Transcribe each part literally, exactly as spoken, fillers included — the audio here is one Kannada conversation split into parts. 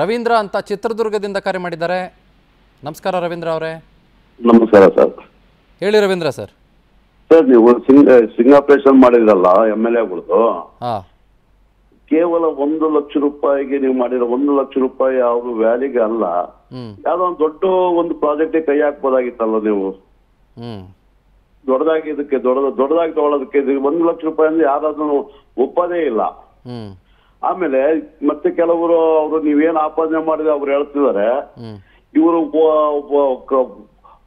ರವೀಂದ್ರ ಅಂತ ಚಿತ್ರದುರ್ಗದಿಂದ ಕರೆ ಮಾಡಿದ್ದಾರೆ. ನಮಸ್ಕಾರ ರವೀಂದ್ರ ಅವರೇ. ನಮಸ್ಕಾರ ಸರ್. ಹೇಳಿ ರವೀಂದ್ರ ಸರ್. ಸರ್ ನೀವು ಸಿಂಗ್ ಆಪರೇಷನ್ ಮಾಡಿದ್ರಲ್ಲ ಎಮ್ ಎಲ್ ಎ ಗಳು, ಕೇವಲ ಒಂದು ಲಕ್ಷ ರೂಪಾಯಿಗೆ ನೀವು ಮಾಡಿರೋ ಒಂದು ಲಕ್ಷ ರೂಪಾಯಿ ಅವರು ವ್ಯಾಲಿಗೆ ಅಲ್ಲ, ಯಾವ್ದೋ ಒಂದು ದೊಡ್ಡ ಒಂದು ಪ್ರಾಜೆಕ್ಟ್ ಕೈ ಹಾಕ್ಬೋದಾಗಿತ್ತಲ್ಲ ನೀವು. ದೊಡ್ಡದಾಗಿ ಇದಕ್ಕೆ ದೊಡ್ಡ ದೊಡ್ಡದಾಗಿ ತಗೊಳ್ಳೋದಕ್ಕೆ ಒಂದು ಲಕ್ಷ ರೂಪಾಯಿ ಅಂದ್ರೆ ಯಾರಾದ್ರೂ ಒಪ್ಪದೇ ಇಲ್ಲ. ಆಮೇಲೆ ಮತ್ತೆ ಕೆಲವರು ಅವರು ನೀವೇನ್ ಆಪಾದನೆ ಮಾಡಿದ್ರೆ ಅವ್ರು ಹೇಳ್ತಿದ್ದಾರೆ, ಇವರು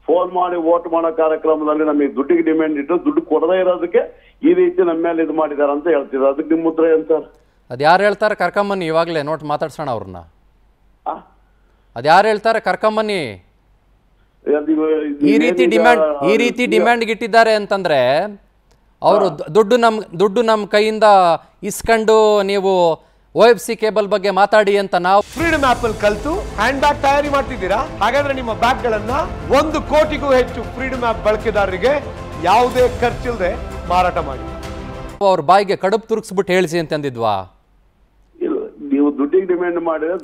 ಫೋನ್ ಮಾಡಿ ವೋಟ್ ಮಾಡೋ ಕಾರ್ಯಕ್ರಮದಲ್ಲಿ ನಮಗೆ ದುಡ್ಡಿಗೆ ಡಿಮ್ಯಾಂಡ್ ಇಟ್ಟು ದುಡ್ಡು ಕೊಡದೇ ಇರೋದಕ್ಕೆ ಈ ರೀತಿ ನಮ್ಮ ಮೇಲೆ ಇದು ಮಾಡಿದ್ದಾರೆ ಅಂತ ಹೇಳ್ತಿದ್ದಾರೆ. ಅದಕ್ಕೆ ನಿಮ್ಮ ಉತ್ತರ ಏನ್ ಸರ್? ಅದ್ ಯಾರು ಹೇಳ್ತಾರೆ ಕರ್ಕೊಂಬನ್ನಿ, ಇವಾಗಲೇ ನೋಟ್ ಮಾತಾಡ್ಸೋಣ ಅವ್ರನ್ನ. ಅದ್ ಯಾರು ಹೇಳ್ತಾರೆ ಕರ್ಕೊಂಬನ್ನಿ. ಈ ರೀತಿ ಡಿಮ್ಯಾಂಡ್ ಈ ರೀತಿ ಡಿಮ್ಯಾಂಡ್ಗೆ ಇಟ್ಟಿದ್ದಾರೆ ಅಂತಂದ್ರೆ ಅವರು ದುಡ್ಡು ನಮ್ ದುಡ್ಡು ನಮ್ಮ ಕೈಯಿಂದ ಇಸ್ಕೊಂಡು ನೀವು ಓಎಫ್ಸಿ ಕೇಬಲ್ ಬಗ್ಗೆ ಮಾತಾಡಿ ಅಂತ ನಾವು ಫ್ರೀಡಮ್ ಆಪ್ ಅಲ್ಲಿ ಕಲ್ತು ಹ್ಯಾಂಡ್ ಬ್ಯಾಗ್ ತಯಾರಿ ಮಾಡ್ತಿದ್ದೀರಾ. ಹಾಗಾದ್ರೆ ನಿಮ್ಮ ಬ್ಯಾಗ್ ಗಳನ್ನ ಒಂದು ಕೋಟಿಗೂ ಹೆಚ್ಚು ಫ್ರೀಡಮ್ ಆಪ್ ಬಳಕೆದಾರರಿಗೆ ಯಾವುದೇ ಖರ್ಚಿಲ್ಲದೆ ಮಾರಾಟ ಮಾಡಿ. ಅವ್ರ ಬಾಯಿಗೆ ಕಡುಬು ತುರುಗಿಸ್ಬಿಟ್ಟು ಹೇಳಿಸಿ ಅಂತಂದಿದ್ವಾ?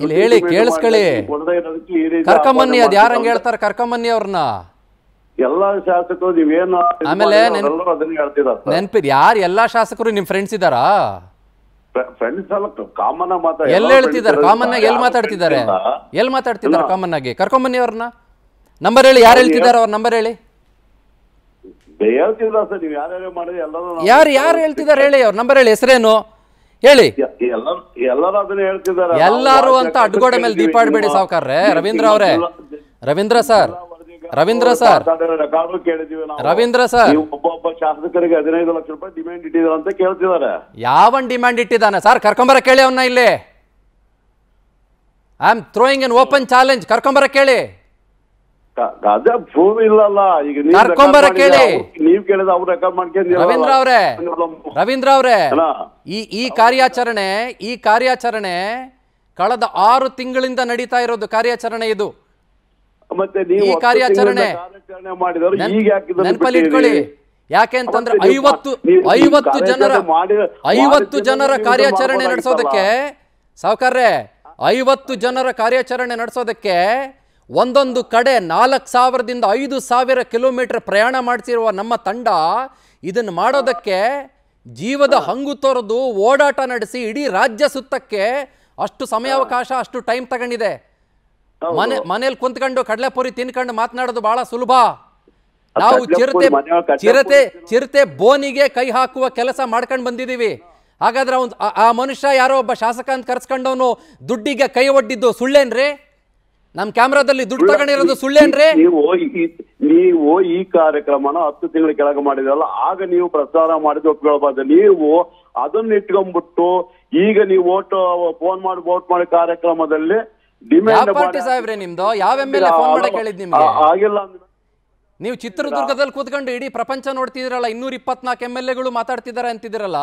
ಇಲ್ಲಿ ಹೇಳಿ ಕೇಳಿಸ್ಕೊಳ್ಳಿ, ಕರ್ಕಮನ್ನಿ. ಅದ್ ಯಾರಂಗ ಹೇಳ್ತಾರೆ ಕರ್ಕಮನ್ನಿ ಅವ್ರನ್ನ. ಎಲ್ಲಾ ಶಾಸಕರು ನೀವೇನು ಆಮೇಲೆ ನೆನ್ಪಿದ್ ಯಾರು ಎಲ್ಲಾ ಶಾಸಕರು ನಿಮ್ ಫ್ರೆಂಡ್ಸ್ ಇದ್ದಾರಾ? ಎಲ್ಲಿ ಹೇಳ್ತಿದ್ದಾರೆ ಕಾಮನ್ ಆಗಿ? ಎಲ್ಲಿ ಮಾತಾಡ್ತಿದ್ದಾರೆ ಎಲ್ಲಿ ಮಾತಾಡ್ತಿದ್ದಾರೆ ಕಾಮನ್ ಆಗಿ? ಕರ್ಕೊಂಬನ್ನಿ ಅವ್ರನ್ನ. ನಂಬರ್ ಹೇಳಿ, ಯಾರು ಹೇಳ್ತಿದ್ದಾರೆ ಅವ್ರ ನಂಬರ್ ಹೇಳಿ. ಯಾರು ಯಾರು ಹೇಳ್ತಿದ್ದಾರೆ ಹೇಳಿ ಅವ್ರ ನಂಬರ್ ಹೇಳಿ, ಹೆಸರೇನು ಹೇಳಿ. ಎಲ್ಲಾರು ಅಂತ ಅಡ್ಗೋಡೆ ಮೇಲೆ ದೀಪಾಡ್ಬೇಡಿ ಸಾವುಕಾರ್ರೆ. ರವೀಂದ್ರ ಅವರೇ, Ravindra sir, Ravindra sir, Ravindra sir, ಒಬ್ಬೊಬ್ಬ ಶಾಸಕರಿಗೆ ಹದಿನೈದು ಲಕ್ಷ ರೂಪಾಯಿ ಡಿಮ್ಯಾಂಡ್ ಇಟ್ಟಿದ್ದಾರೆ ಅಂತ ಕೇಳ್ತಿದ್ದಾರೆ. ಯಾವನ್ ಡಿಮ್ಯಾಂಡ್ ಇಟ್ಟಿದ್ದಾನೆ ಸರ್? ಕರ್ಕೊಂಬರ ಕೇಳಿ ಅವನ್ನ. ಇಲ್ಲಿ I am throwing an open challenge. ಕರ್ಕೊಂಬರ ಕೇಳಿ, ಕರ್ಕೊಂಬರ ಕೇಳಿ. ರವೀಂದ್ರ ಅವರೇ, ರವೀಂದ್ರ ಅವರೇ, ಈ ಕಾರ್ಯಾಚರಣೆ ಈ ಕಾರ್ಯಾಚರಣೆ ಕಳೆದ ಆರು ತಿಂಗಳಿಂದ ನಡೀತಾ ಇರೋದು ಕಾರ್ಯಾಚರಣೆ. ಇದು ಈ ಕಾರ್ಯಾಚರಣೆ ನೆನಪಲ್ಲಿ ಇಟ್ಕೊಳ್ಳಿ. ಯಾಕೆ ಅಂತಂದ್ರೆ ಐವತ್ತು ಐವತ್ತು ಜನರ ಐವತ್ತು ಜನರ ಕಾರ್ಯಾಚರಣೆ ನಡೆಸೋದಕ್ಕೆ ಸಾವುಕಾರ್ರೆ, ಐವತ್ತು ಜನರ ಕಾರ್ಯಾಚರಣೆ ನಡೆಸೋದಕ್ಕೆ ಒಂದೊಂದು ಕಡೆ ನಾಲ್ಕು ಸಾವಿರದಿಂದ ಐದು ಸಾವಿರ ಕಿಲೋಮೀಟರ್ ಪ್ರಯಾಣ ಮಾಡಿಸಿರುವ ನಮ್ಮ ತಂಡ ಇದನ್ನು ಮಾಡೋದಕ್ಕೆ ಜೀವದ ಹಂಗು ತೊರೆದು ಓಡಾಟ ನಡೆಸಿ ಇಡೀ ರಾಜ್ಯ ಸುತ್ತಕ್ಕೆ ಅಷ್ಟು ಸಮಯಾವಕಾಶ ಅಷ್ಟು ಟೈಮ್ ತಗೊಂಡಿದೆ. ಮನೆ ಮನೇಲಿ ಕುಂತ್ಕೊಂಡು ಕಡಲೆಪುರಿ ತಿನ್ಕೊಂಡು ಮಾತನಾಡೋದು ಬಹಳ ಸುಲಭ. ನಾವು ಚಿರತೆ ಚಿರತೆ ಚಿರತೆ ಬೋನಿಗೆ ಕೈ ಹಾಕುವ ಕೆಲಸ ಮಾಡ್ಕೊಂಡು ಬಂದಿದ್ದೀವಿ. ಹಾಗಾದ್ರೆ ಅವ್ನು ಆ ಮನುಷ್ಯ ಯಾರೋ ಒಬ್ಬ ಶಾಸಕ ಅಂತ ಕರೆಸ್ಕೊಂಡವನು ದುಡ್ಡಿಗೆ ಕೈ ಒಡ್ಡಿದ್ದು ಸುಳ್ಳೇನ್ರಿ? ನಮ್ ಕ್ಯಾಮ್ರಾದಲ್ಲಿ ದುಡ್ಡು ತಗೊಂಡಿರೋದು ಸುಳ್ಳೇನ್ರಿ? ನೀವು ಈ ಕಾರ್ಯಕ್ರಮನ ಹತ್ತು ತಿಂಗಳ ಕೆಳಗೆ ಮಾಡಿದ್ರಲ್ಲ, ಆಗ ನೀವು ಪ್ರಸಾರ ಮಾಡಿದ ಒಪ್ಕೊಳ್ಬಾರ್ದು. ನೀವು ಅದನ್ನ ಇಟ್ಕೊಂಡ್ಬಿಟ್ಟು ಈಗ ನೀವು ವೋಟ್ ಫೋನ್ ಮಾಡಿ ವೋಟ್ ಮಾಡಿ ಕಾರ್ಯಕ್ರಮದಲ್ಲಿ ಡಿಮ್ಯಾಂಡ್ ಪಾರ್ಟಿ ಸಾಹೇಬ್ರೆ ನಿಮ್ದು ಯಾವ ಎಮ್ ಎಲ್ ಎ ಫೋನ್ ಮಾಡಕ್ ಹೇಳಿದ್ ನಿಮ್ಗೆ? ಆಗಿಲ್ಲ ನೀವು ಚಿತ್ರದುರ್ಗದಲ್ಲಿ ಕೂತ್ಕೊಂಡು ಇಡೀ ಪ್ರಪಂಚ ನೋಡ್ತಿದಿರಲ್ಲ, ಇನ್ನೂರ ಇಪ್ಪತ್ನಾಲ್ಕು ಎಮ್ ಎಲ್ ಎಗಳು ಮಾತಾಡ್ತಿದಾರೆ ಅಂತಿದಿರಲ್ಲ,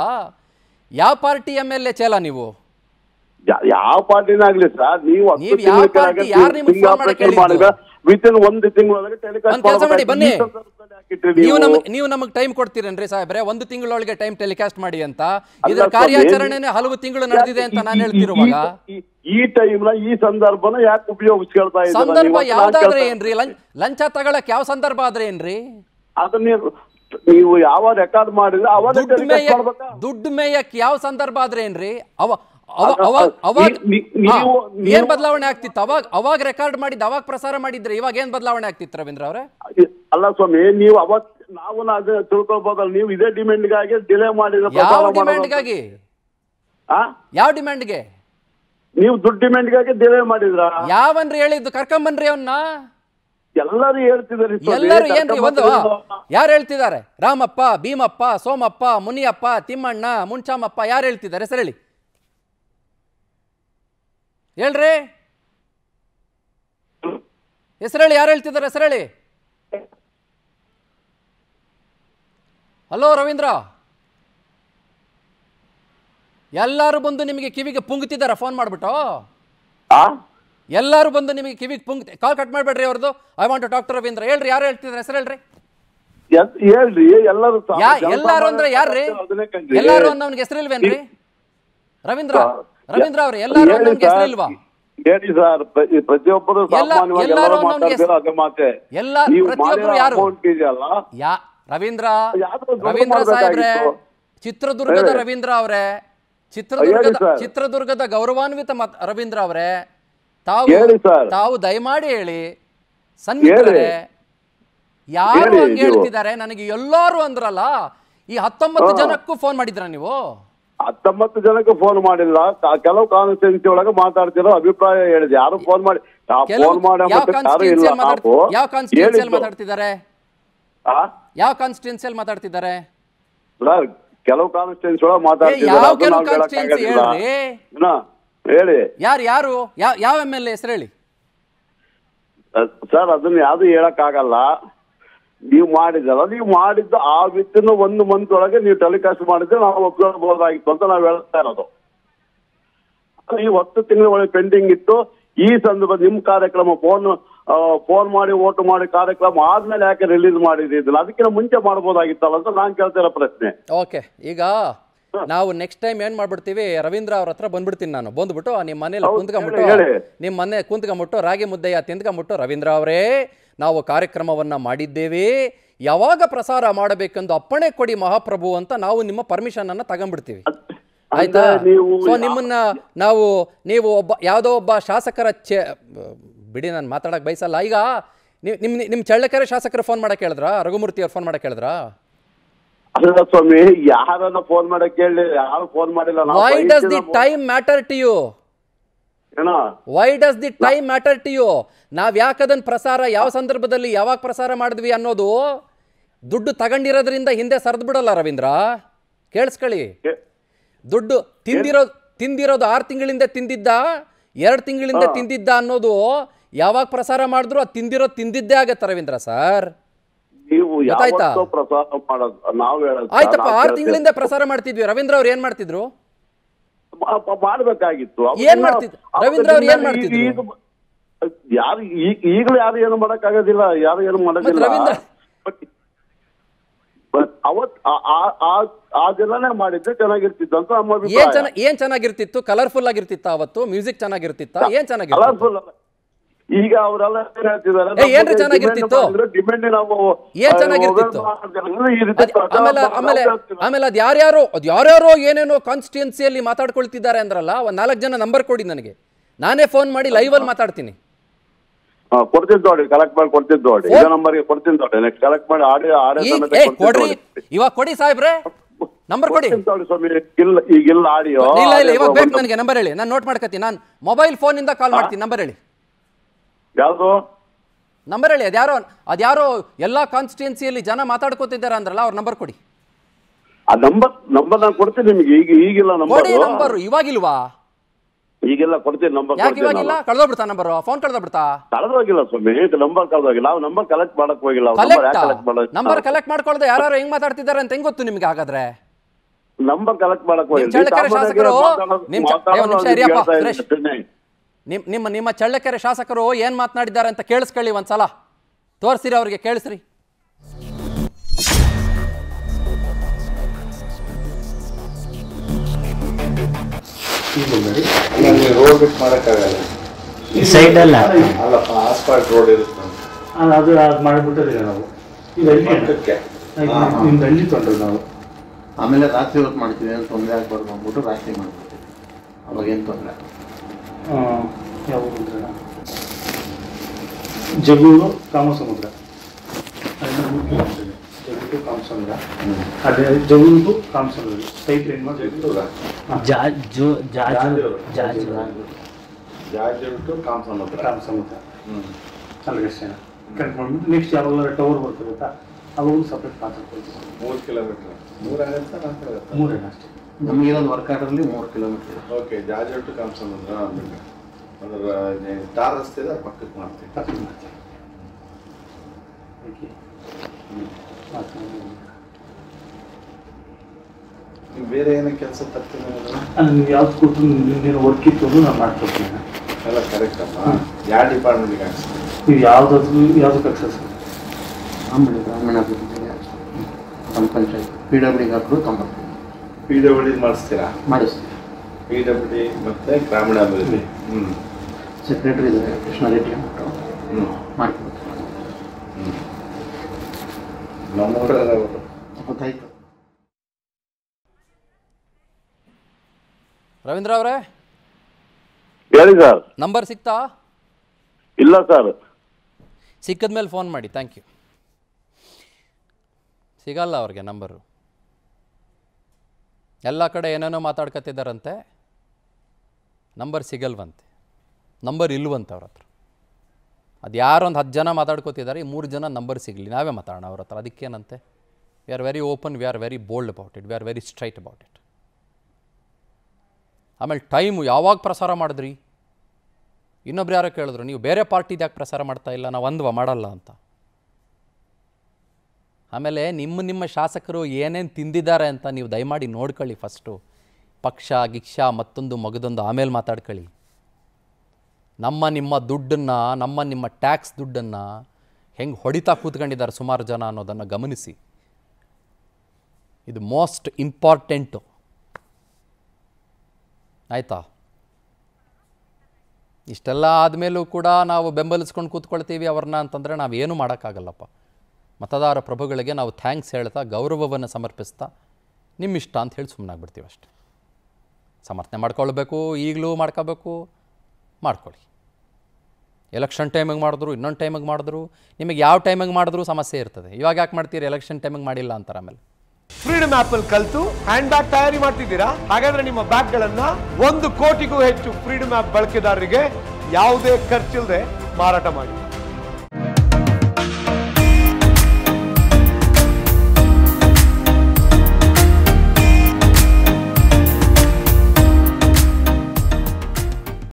ಯಾವ ಪಾರ್ಟಿ ಎಮ್ ಎಲ್ ಎ ಚೇಲ ನೀವು? ಯಾವ ಪಾರ್ಟಿನ ಆಗ್ಲಿ ಸರ್, ನೀವು ನೀವು ನಮಗೆ ಟೈಮ್ ಕೊಡ್ತೀರೇನ್ರಿ ಸಾಹೇಬ್ರೆ? ಒಂದು ತಿಂಗಳೊಳಗೆ ಟೈಮ್ ಟೆಲಿಕಾಸ್ಟ್ ಮಾಡಿ ಅಂತ. ಇದರ ಕಾರ್ಯಾಚರಣೆನೇ ಹಲವು ತಿಂಗಳು ನಡೆದಿದೆ ಅಂತ ನಾನು ಹೇಳ್ತಿರುವಾಗ ಈ ಟೈಮ್ನ ಈ ಸಂದರ್ಭನ ಯಾಕೆ ಉಪಯೋಗಿಸ್ಕೊಳ್ತಾ ಇದ್ದೀರಾ? ಸಂದರ್ಭ ಯಾವ್ದಾದ್ರೆ ಏನ್ರಿ? ಲಂಚ ತಗೊಳಕ್ ಯಾವ ಸಂದರ್ಭ ಆದ್ರೆ ಏನ್ರಿ? ಅದನ್ನ ನೀವು ಯಾವ ರೆಕಾರ್ಡ್ ಮಾಡಿದ್ರೆ ದುಡ್ಡು ಮೇಯಕ್ ಯಾವ ಸಂದರ್ಭ ಆದ್ರೆ ಏನ್ರಿ? ಅವ ಏನ್ ಬದಲಾವಣೆ ಆಗ್ತಿತ್ತು? ಅವಾಗ ಅವಾಗ ರೆಕಾರ್ಡ್ ಮಾಡಿದ್ ಅವಾಗ ಪ್ರಸಾರ ಮಾಡಿದ್ರೆ ಇವಾಗ ಏನ್ ಬದಲಾವಣೆ ಆಗ್ತಿತ್ತು ರವೀಂದ್ರ ಅವರೇ? ಅಲ್ಲ ಸ್ವಾಮಿ, ನೀವು ಅವತ್ ನಾವು ತಿಳ್ಕೊಳ್ಬೋದಲ್ಲ, ನೀವು ಇದೇ ಡಿಮ್ಯಾಂಡ್ಗಾಗಿ ಡಿಲೇ ಮಾಡಿದ್ರೆ ಯಾವ ಡಿಮ್ಯಾಂಡ್ಗಾಗಿ ಯಾವ ಡಿಮ್ಯಾಂಡ್ಗೆ ನೀವು ದುಡ್ಡು ಡಿಮ್ಯಾಂಡ್ಗಾಗಿ ಡಿಲೇ ಮಾಡಿದ್ರ? ಯಾವನ್ರಿ ಹೇಳಿದ್ದು? ಕರ್ಕೊಂಬನ್ರಿ ಅವನ್ನ. ಎಲ್ಲರೂ ಹೇಳ್ತಿದ್ದಾರೆ, ಎಲ್ಲರೂ ಏನ್ರಿ ಒಂದು ಯಾರು ಹೇಳ್ತಿದ್ದಾರೆ? ರಾಮಪ್ಪ, ಭೀಮಪ್ಪ, ಸೋಮಪ್ಪ, ಮುನಿಯಪ್ಪ, ತಿಮ್ಮಣ್ಣ, ಮುಂಚಾಮಪ್ಪ, ಯಾರು ಹೇಳ್ತಿದ್ದಾರೆ ಸರ್ ಹೇಳಿ ಹೇಳ್ರಿ ಹೆಸರೇಳಿ. ಯಾರು ಹೇಳ್ತಿದ್ದಾರೆ ಹೆಸರೇಳಿ? ಹಲೋ ರವೀಂದ್ರ, ಎಲ್ಲಾರು ಬಂದು ನಿಮಗೆ ಕಿವಿಗೆ ಪುಂಗ್ತಿದಾರ ಫೋನ್ ಮಾಡ್ಬಿಟ್ಟು? ಎಲ್ಲಾರು ಬಂದು ನಿಮಗೆ ಕಿವಿಗೆ ಪುಂಗ್ ಕಾಲ್ ಕಟ್ ಮಾಡ್ಬೇಡ್ರಿ ಅವ್ರದ್ದು. I want to talk to Ravindra. ಹೇಳ್ರಿ ಯಾರು ಹೇಳ್ತಿದ್ದಾರೆ ಹೆಸರು ಹೇಳ್ರಿ. ಹೇಳ್ರಿ ಎಲ್ಲಾರು ಎಲ್ಲಾರು ಅಂದ್ರೆ ಯಾರ್ರಿ? ಎಲ್ಲಾರು ಅನ್ನೋನ್ಗೆ ಹೆಸರಿಲ್ವೇನ್ರಿ ರವೀಂದ್ರ? ರವೀಂದ್ರ ಅವ್ರೆ ಎಲ್ಲಾರು ಅನ್ನೋನ್ಗೆ ಹೆಸರಿಲ್ವಾ? ಬೇಡಿ ಸರ್ ಪ್ರತಿಯೊಬ್ಬರು ಸಾಮಾನ್ಯವಾಗಿ ಎಲ್ಲರೂ ಮಾತಾಡ್ತಿರೋ ಹಾಗೆ ಮಾತೆ ನೀವು ಪ್ರತಿಯೊಬ್ಬರು ಯಾರು ಅಕೌಂಟ್ ಇದೆಯಲ್ಲ ಯಾ ರವೀಂದ್ರ ರವೀಂದ್ರ ಸಾಹೇಬ್ರೆ ಚಿತ್ರದುರ್ಗದ ರವೀಂದ್ರ ಅವರೇ ಚಿತ್ರದುರ್ಗದ ಚಿತ್ರದುರ್ಗದ ಗೌರವಾನ್ವಿತ ರವೀಂದ್ರ ಅವರೇ ತಾವು ತಾವು ದಯಮಾಡಿ ಹೇಳಿ ಸನ್ನಿಹಿತರೇ ಯಾರು ಹಂಗೆ ಹೇಳ್ತಿದ್ದಾರೆ ನನಗೆ ಎಲ್ಲರೂ ಅಂದ್ರಲ್ಲ ಈ ಹತ್ತೊಂಬತ್ತು ಜನಕ್ಕೂ ಫೋನ್ ಮಾಡಿದ್ರಾ ನೀವು ಹತ್ತೊಂಬತ್ತು ಜನಕ್ಕೆ ಫೋನ್ ಮಾಡಿಲ್ಲ ಕೆಲವು ಕಾನ್ಸ್ಟಿಟ್ಯೂನ್ಸಿ ಒಳಗೆ ಮಾತಾಡ್ತಿರೋ ಅಭಿಪ್ರಾಯ ಹೇಳಿದೆ ಯಾರು ಫೋನ್ ಮಾಡಿ ಆ ಫೋನ್ ಮಾಡಿ ಅಂತ ಯಾರು ಇಲ್ಲ ಯಾವ ಕಾನ್ಸ್ಟಿಟ್ಯೂನ್ಸಿ ಅಲ್ಲಿ ಮಾತಾಡ್ತಿದ್ದಾರೆ ಆ ಯಾವ ಕಾನ್ಸ್ಟಿಟ್ಯೂನ್ಸಿ ಅಲ್ಲಿ ಮಾತಾಡ್ತಿದ್ದಾರೆ ಸರ್ ಕೆಲವು ಕಾನ್ಸ್ಟಿಟ್ಯೂನ್ಸಿ ಒಳಗೆ ಮಾತಾಡ್ತಿದ್ದಾರೆ ಯಾವ ಕೆಲವು ಕಾನ್ಸ್ಟಿಟ್ಯೂನ್ಸಿ ಹೇಳಿ ನಾ ಹೇಳಿ ಯಾರು ಯಾರು ಯಾವ ಎಂ ಎಲ್ ಎ ಹೆಸರು ಹೇಳಿ ಸರ್ ಅದನ್ನ ಯಾವುದು ಹೇಳಕ ಆಗಲ್ಲ ನೀವು ಮಾಡಿದಲ್ಲ ನೀವು ಮಾಡಿದ ಆ ವಿತ್ತನ್ನು ಒಂದು ಮಂತ್ ಒಳಗೆ ನೀವು ಟೆಲಿಕಾಸ್ಟ್ ಮಾಡಿದ್ರೆ ನಾವು ಒಪ್ಪಿಕೊಳ್ಳಬಹುದಾಗಿತ್ತು ಅಂತ ನಾವು ಹೇಳ್ತಾ ಇರೋದು ಈ ಹತ್ತು ತಿಂಗಳ ಒಳಗೆ ಪೆಂಡಿಂಗ್ ಇತ್ತು ಈ ಸಂದರ್ಭ ನಿಮ್ಮ ಕಾರ್ಯಕ್ರಮ ಫೋನ್ ಫೋನ್ ಮಾಡಿ ವೋಟ್ ಮಾಡಿ ಕಾರ್ಯಕ್ರಮ ಆದ್ಮೇಲೆ ಯಾಕೆ ರಿಲೀಸ್ ಮಾಡಿದ್ರಲ್ಲ ಅದಕ್ಕಿಂತ ಮುಂಚೆ ಮಾಡಬಹುದಾಗಿತ್ತಲ್ಲ ಅಂತ ನಾನು ಕೇಳ್ತಾ ಇರೋ ಪ್ರಶ್ನೆ. ಓಕೆ ಈಗ ನಾವು ನೆಕ್ಸ್ಟ್ ಟೈಮ್ ಏನ್ ಮಾಡ್ಬಿಡ್ತೀವಿ ರವೀಂದ್ರ ಅವ್ರ ಹತ್ರ ಬಂದ್ಬಿಡ್ತೀನಿ ನಾನು ಬಂದ್ಬಿಟ್ಟು ನಿಮ್ಮ ಮನೇಲಿ ಕುಂತ್ಕೊಂಡ್ಬಿಟ್ಟು ನಿಮ್ಮ ಮನೆ ಕುಂತ್ಕೊಂಡ್ಬಿಟ್ಟು ರಾಗಿ ಮುದ್ದೆಯ ತಿಂದ್ಕೊಂಡ್ಬಿಟ್ಟು ರವೀಂದ್ರ ಅವರೇ ನಾವು ಕಾರ್ಯಕ್ರಮವನ್ನ ಮಾಡಿದ್ದೇವೆ ಯಾವಾಗ ಪ್ರಸಾರ ಮಾಡಬೇಕೆಂದು ಅಪ್ಪಣೆ ಕೊಡಿ ಮಹಾಪ್ರಭು ಅಂತ ನಾವು ನಿಮ್ಮ ಪರ್ಮಿಷನ್ ಅನ್ನ ತಗೊಂಡ್ಬಿಡ್ತೀವಿ ಆಯ್ತಾ. ಸೊ ನಿಮ್ಮನ್ನ ನಾವು ನೀವು ಒಬ್ಬ ಯಾವುದೋ ಒಬ್ಬ ಶಾಸಕರ ಚೆ ಬಿಡಿ ನಾನು ಮಾತಾಡಕ್ಕೆ ಬಯಸಲ್ಲ. ಈಗ ನಿಮ್ ನಿಮ್ ಚಳ್ಳಕೆರೆ ಶಾಸಕರು ಫೋನ್ ಮಾಡಕ್ಕೆ ಹೇಳಿದ್ರಾ ರಘುಮೂರ್ತಿ ಅವ್ರು ಫೋನ್ ಮಾಡಕ್ಕೆ ಹೇಳಿದ್ರಾ ಅಲ್ಲ ಸ್ವಾಮಿ ಯಾರನ್ನ ಫೋನ್ ಮಾಡಕ್ಕೆ ಹೇಳಿ ಯಾರು ಫೋನ್ ಮಾಡಿಲ್ಲ. Why does the time matter to you? Why does the time matter to you? ನಾವ್ ಯಾಕದನ್ನ ಪ್ರಸಾರ ಯಾವ ಸಂದರ್ಭದಲ್ಲಿ ಯಾವಾಗ ಪ್ರಸಾರ ಮಾಡಿದ್ವಿ ಅನ್ನೋದು ದುಡ್ಡು ತಗೊಂಡಿರೋದ್ರಿಂದ ಹಿಂದೆ ಸರಿದು ಬಿಡಲ್ಲ ರವೀಂದ್ರ ಕೇಳಿಸ್ಕೊಳ್ಳಿ. ದುಡ್ಡು ತಿಂದಿರೋ ತಿಂದಿರೋದು ಆರು ತಿಂಗಳಿಂದ ತಿಂದಿದ್ದ ಎರಡು ತಿಂಗಳಿಂದ ತಿಂದಿದ್ದ ಅನ್ನೋದು ಯಾವಾಗ ಪ್ರಸಾರ ಮಾಡಿದ್ರು ಅದು ತಿಂದಿರೋ ತಿಂದಿದ್ದೇ ಆಗತ್ತೆ ರವೀಂದ್ರ ಸರ್ ಗೊತ್ತಾಯ್ತಾ. ಆಯ್ತಪ್ಪ ಆರು ತಿಂಗಳಿಂದ ಪ್ರಸಾರ ಮಾಡ್ತಿದ್ವಿ ರವೀಂದ್ರ ಅವ್ರು ಏನ್ ಮಾಡ್ತಿದ್ರು ಮಾಡಬೇಕಾಗಿತ್ತು ಏನ್ ಮಾಡ್ತಿದ್ರು ರವೀಂದ್ರ ಅವ್ರು ಏನ್ ಮಾಡ್ತಿದ್ರು ಯಾರು ಈಗಲೂ ಯಾರು ಏನು ಮಾಡಕ್ ಆಗೋದಿಲ್ಲ ಯಾರು ಏನು ಮಾಡೋದಿಲ್ಲ ಮಾಡಿದ್ರೆ ಚೆನ್ನಾಗಿರ್ತಿತ್ತು ಅಂತ ನಮ್ಮ ಏನ್ ಚೆನ್ನಾಗಿರ್ತಿತ್ತು ಕಲರ್ಫುಲ್ ಆಗಿರ್ತಿತ್ತ ಅವತ್ತು ಮ್ಯೂಸಿಕ್ ಚೆನ್ನಾಗಿರ್ತಿತ್ತ ಏನ್ ಚೆನ್ನಾಗಿರ್ತಿತ್ತು ಈಗ ಅವರೆಲ್ಲ ಏನ್ ಚೆನ್ನಾಗಿರ್ತಿತ್ತು ಆಮೇಲೆ ಅದ್ ಯಾರ್ಯಾರೋ ಅದ್ ಯಾರ್ಯಾರೋ ಏನೇನೋ ಕಾನ್ಸ್ಟಿಟ್ಯೂನ್ಸಿಯಲ್ಲಿ ಮಾತಾಡ್ಕೊಳ್ತಿದ್ದಾರೆ ಅಂದ್ರಲ್ಲ ಒಂದ್ ನಾಲ್ಕು ಜನ ನಂಬರ್ ಕೊಡಿ ನನಗೆ ನಾನೇ ಫೋನ್ ಮಾಡಿ ಲೈವ್ ಅಲ್ಲಿ ಮಾತಾಡ್ತೀನಿ ಇವಾಗ ಕೊಡಿ ಸಾಹೇಬ್ರೆ ನಂಬರ್ ಕೊಡಿ ಇವಾಗ ಬೇಕು ನನಗೆ ನಂಬರ್ ಹೇಳಿ ನಾನು ನೋಟ್ ಮಾಡ್ಕತ್ತೀನಿ ನಾನು ಮೊಬೈಲ್ ಫೋನ್ ಇಂದ ಕಾಲ್ ಮಾಡ್ತೀನಿ ನಂಬರ್ ಹೇಳಿ ನಂಬರ್ ಹೇಳಿ ಅದ್ಯಾರೋ ಅದ್ಯಾರೋ ಎಲ್ಲಾ ಕಾನ್ಸ್ಟಿಟ್ಯೂನ್ಸಿಯಲ್ಲಿ ಜನ ಮಾತಾಡ್ಕೋತಿದ್ದಾರೆ ಅಂದ್ರಲ್ಲ ಅವ್ರ ನಂಬರ್ ಕೊಡಿ ನಂಬರ್ ನಂಬರ್ ನಾನು ಕೊಡ್ತೀನಿ ನಿಮಗೆ ಈಗ ಈಗಿಲ್ಲ ನಂಬರ್ ನಂಬರ್ ಇವಾಗಿಲ್ವಾ ಈಗೆಲ್ಲ ಕೊಡ್ತೀನಿ ನಂಬರ್ ಯಾಕೆ ಇವಾಗಿಲ್ಲ ಕಳೆದೋಗ್ಬಿಡ್ತಾ ನಂಬರ್ ಫೋನ್ ಕಳೆದೋಗ್ಬಿಡ್ತಾ ಕಳೆದೋಗಿಲ್ಲ ಸ್ವಾಮಿ ನಂಬರ್ ಕಳೆದೋಗಿಲ್ಲ ನಾವು ನಂಬರ್ ಕಲೆಕ್ಟ್ ಮಾಡಕ್ ಹೋಗಿಲ್ಲ ನಂಬರ್ ಕಲೆಕ್ಟ್ ಮಾಡ್ಕೊಳ್ಳದೆ ಯಾರು ಹೆಂಗ್ ಮಾತಾಡ್ತಿದ್ದಾರೆ ಅಂತ ಹೆಂಗ್ ಗೊತ್ತು ನಿಮ್ಗೆ ಹಾಗಾದ್ರೆ ನಂಬರ್ ಕಲೆಕ್ಟ್ ಮಾಡಕ್ ಹೋಗಿಲ್ಲ. ನಿಮ್ ನಿಮ್ಮ ನಿಮ್ಮ ಚಳ್ಳಕೆರೆ ಶಾಸಕರು ಏನ್ ಮಾತನಾಡಿದ್ದಾರೆ ಅಂತ ಕೇಳಿಸ್ಕೊಳ್ಳಿ ಒಂದ್ಸಲ ತೋರಿಸ್ರಿ ಅವ್ರಿಗೆ ಕೇಳಿಸ್ರಿ. ನನಗೆ ರೋಡ್ ಬಿಟ್ ಮಾಡೋಕ್ಕಾಗಲ್ಲ ಈ ಸೈಡಲ್ಲ ಅಲ್ಲಪ್ಪ ಆಸ್ಫಾಲ್ಟ್ ರೋಡ್ ಇರುತ್ತೆ ಅಲ್ಲ ಅದು ಅದು ಮಾಡಿಬಿಟ್ಟಿದ್ದೀವಿ ನಾವು ಇದು ಅಲ್ಲಿ ಅಂತಕ್ಕೆ ನಿಮ್ದು ಅಲ್ಲಿ ತೊಂದರೆ ನಾವು ಆಮೇಲೆ ರಾತ್ರಿ ಹೊತ್ತು ಮಾಡ್ತೀವಿ ಅಂತ ತೊಂದರೆ ಆಗಬಾರ್ದು ಅಂದ್ಬಿಟ್ಟು ರಾತ್ರಿ ಮಾಡ್ಬಿಡ್ತೀವಿ ಅವಾಗೇನು ತೊಂದರೆ ಯಾವ ಸಮುದ್ರ ಜಗಳೂರು ಕಾಮಸಮುದ್ರ ನೆಕ್ಸ್ಟ್ ಯಾವಾಗ ಟವರ್ ಬರ್ತಿರುತ್ತಾ ಅವಾಗ ಸಪ್ರೇಟ್ ಮಾತಾಡ್ಕೊಳ್ತೀವಿ ಮೂರು ಕಿಲೋಮೀಟರ್ ಮೂರೇನ ಅಷ್ಟೇ ನಮಗಿರೋದು ವರ್ಕಾಟಲ್ಲಿ ಮೂರು ಕಿಲೋಮೀಟರ್ ಓಕೆ ಜಾಜರ್ ಟು ಕಾಮಸಮುದ್ರ ಅಂದ್ರೆ ಟಾರ್ ರಸ್ತೆ ಇದೆ ಪಕ್ಕಕ್ಕೆ ಮಾಡ್ತೀವಿ ಪಕ್ಕಕ್ಕೆ ಮಾಡ್ತೀವಿ ಓಕೆ ಬೇರೆ ಏನೋ ಕೆಲಸ ತರ್ತೀನಿ ಯಾವ್ದು ಕೊಟ್ಟರು ನಿಮ್ದೇನು ವರ್ಕ್ ಇತ್ತು ಅದು ನಾನು ಮಾಡ್ಕೊಡ್ತೀನಿ ಎಲ್ಲ ಕರೆಕ್ಟ್ ಅಮ್ಮ ಯಾವ ಡಿಪಾರ್ಟ್ಮೆಂಟಿಗೆ ಹಾಕ್ಸ್ತೀನಿ ನೀವು ಯಾವುದಾದ್ರು ಯಾವುದಕ್ಕೆ ಹಾಕ್ಸ ಸರ್ ಆಮೇಲೆ ಗ್ರಾಮೀಣಾಭಿವೃದ್ಧಿಗೆ ನಮ್ಮ ಪಂಚಾಯತ್ ಪಿ ಡಬ್ಲ್ಯೂ ಡಿಗೆ ಹಾಕಿದ್ರು ತೊಂಬತ್ತು ಪಿ ಡಬ್ಲ್ಯೂ ಡಿ ಮಾಡಿಸ್ತೀರಾ ಮಾಡಿಸ್ತೀವಿ ಪಿ ಡಬ್ಲ್ಯೂ ಡಿ ಮತ್ತು ಗ್ರಾಮೀಣಾಭಿವೃದ್ಧಿ ಹ್ಞೂ ಸೆಕ್ರೆಟರಿ ಇದ್ದಾರೆ ಕೃಷ್ಣ ರೆಡ್ಡಿ ಅಂತ ಮಾಡ್ಕೊಡ್ತಾರೆ. ರವೀಂದ್ರ ಅವರೇ ಹೇಳಿ ಸರ್, ನಂಬರ್ ಸಿಕ್ತಾ? ಇಲ್ಲ ಸರ್. ಸಿಕ್ಕದ ಮೇಲೆ ಫೋನ್ ಮಾಡಿ. Thank you. ಸಿಗಲ್ಲ ಅವ್ರಿಗೆ ನಂಬರು. ಎಲ್ಲ ಕಡೆ ಏನೇನೋ ಮಾತಾಡ್ಕೊತಿದ್ದಾರಂತೆ, ನಂಬರ್ ಸಿಗಲ್ವಂತೆ, ನಂಬರ್ ಇಲ್ವಂತೆ ಅವ್ರ ಹತ್ರ. ಅದು ಯಾರೊಂದು ಹತ್ತು ಜನ ಮಾತಾಡ್ಕೋತಿದ್ದಾರೆ, ಈ ಮೂರು ಜನ ನಂಬರ್ ಸಿಗಲಿ, ನಾವೇ ಮಾತಾಡೋಣ ಅವ್ರ ಹತ್ರ. ಅದಕ್ಕೇನಂತೆ, we are very open, we are very bold about it, we are very straight about it. ಆಮೇಲೆ ಟೈಮು ಯಾವಾಗ ಪ್ರಸಾರ ಮಾಡಿದ್ರಿ? ಇನ್ನೊಬ್ರು ಯಾರೋ ಕೇಳಿದ್ರು, ನೀವು ಬೇರೆ ಪಾರ್ಟಿದು ಯಾಕೆ ಪ್ರಸಾರ ಮಾಡ್ತಾ ಇಲ್ಲ, ನಾವು ಅಂದ್ವಾ ಮಾಡಲ್ಲ ಅಂತ. ಆಮೇಲೆ ನಿಮ್ಮ ನಿಮ್ಮ ಶಾಸಕರು ಏನೇನು ತಿಂದಿದ್ದಾರೆ ಅಂತ ನೀವು ದಯಮಾಡಿ ನೋಡ್ಕೊಳ್ಳಿ ಫಸ್ಟು. ಪಕ್ಷ ಗಿಕ್ಷ ಮತ್ತೊಂದು ಮಗದೊಂದು ಆಮೇಲೆ ಮಾತಾಡ್ಕೊಳ್ಳಿ. ನಮ್ಮ ನಿಮ್ಮ ದುಡ್ಡನ್ನು, ನಮ್ಮ ನಿಮ್ಮ ಟ್ಯಾಕ್ಸ್ ದುಡ್ಡನ್ನು ಹೆಂಗೆ ಹೊಡಿತಾ ಕೂತ್ಕೊಂಡಿದ್ದಾರೆ ಸುಮಾರು ಜನ ಅನ್ನೋದನ್ನು ಗಮನಿಸಿ. ಇದು ಮೋಸ್ಟ್ ಇಂಪಾರ್ಟೆಂಟು, ಆಯಿತಾ? ಇಷ್ಟೆಲ್ಲ ಆದಮೇಲೂ ಕೂಡ ನಾವು ಬೆಂಬಲಿಸ್ಕೊಂಡು ಕೂತ್ಕೊಳ್ತೀವಿ ಅವ್ರನ್ನ ಅಂತಂದರೆ ನಾವೇನು ಮಾಡೋಕ್ಕಾಗಲ್ಲಪ್ಪ. ಮತದಾರ ಪ್ರಭುಗಳಿಗೆ ನಾವು ಥ್ಯಾಂಕ್ಸ್ ಹೇಳ್ತಾ, ಗೌರವವನ್ನು ಸಮರ್ಪಿಸ್ತಾ, ನಿಮ್ಮಿಷ್ಟ ಅಂತ ಹೇಳಿ ಸುಮ್ಮನಾಗ್ಬಿಡ್ತೀವಿ ಅಷ್ಟೆ. ಸಮರ್ಥನೆ ಮಾಡ್ಕೊಳ್ಬೇಕು, ಈಗಲೂ ಮಾಡ್ಕೋಬೇಕು, ಮಾಡ್ಕೊಳ್ಳಿ. ಎಲೆಕ್ಷನ್ ಟೈಮಿಗೆ ಮಾಡಿದ್ರು, ಇನ್ನೊಂದು ಟೈಮಿಗೆ ಮಾಡಿದ್ರು, ನಿಮಗೆ ಯಾವ ಟೈಮಿಗೆ ಮಾಡಿದ್ರು ಸಮಸ್ಯೆ ಇರ್ತದೆ. ಇವಾಗ ಯಾಕೆ ಮಾಡ್ತೀರಿ, ಎಲೆಕ್ಷನ್ ಟೈಮಿಗೆ ಮಾಡಿಲ್ಲ ಅಂತಾರೆ. ಆಮೇಲೆ ಫ್ರೀಡಮ್ ಆಪ್ ಅಲ್ಲಿ ಕಲಿತು ಹ್ಯಾಂಡ್ ಬ್ಯಾಗ್ ತಯಾರಿ ಮಾಡ್ತಿದ್ದೀರಾ? ಹಾಗಾದ್ರೆ ನಿಮ್ಮ ಬ್ಯಾಗ್ ಗಳನ್ನ ಒಂದು ಕೋಟಿಗೂ ಹೆಚ್ಚು ಫ್ರೀಡಮ್ ಆಪ್ ಬಳಕೆದಾರರಿಗೆ ಯಾವುದೇ ಖರ್ಚಿಲ್ಲದೆ ಮಾರಾಟ ಮಾಡಿ.